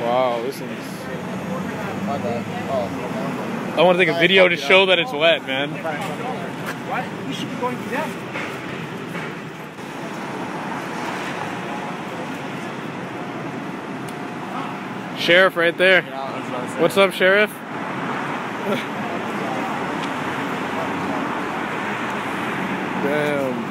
Wow, this thing is... My bad. Oh. I want to take a video to show that it's wet, man. What? You should be going to death. Sheriff right there. What's up, Sheriff? Damn.